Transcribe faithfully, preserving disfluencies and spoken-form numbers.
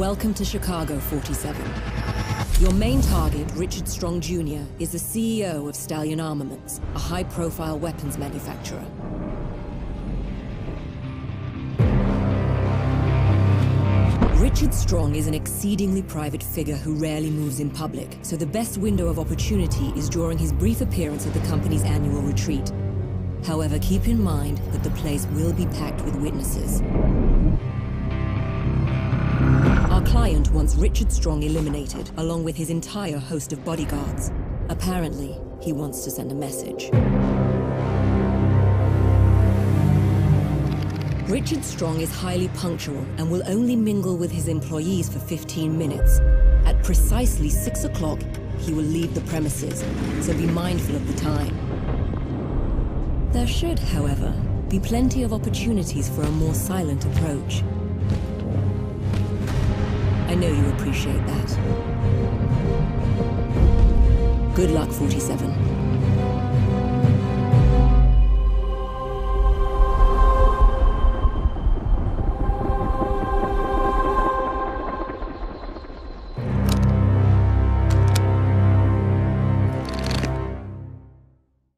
Welcome to Chicago forty-seven. Your main target, Richard Strong Junior, is the C E O of Stallion Armaments, a high-profile weapons manufacturer. Richard Strong is an exceedingly private figure who rarely moves in public, so the best window of opportunity is during his brief appearance at the company's annual retreat. However, keep in mind that the place will be packed with witnesses. Our client wants Richard Strong eliminated, along with his entire host of bodyguards. Apparently, he wants to send a message. Richard Strong is highly punctual and will only mingle with his employees for fifteen minutes. At precisely six o'clock, he will leave the premises, so be mindful of the time. There should, however, be plenty of opportunities for a more silent approach. I know you appreciate that. Good luck, forty-seven.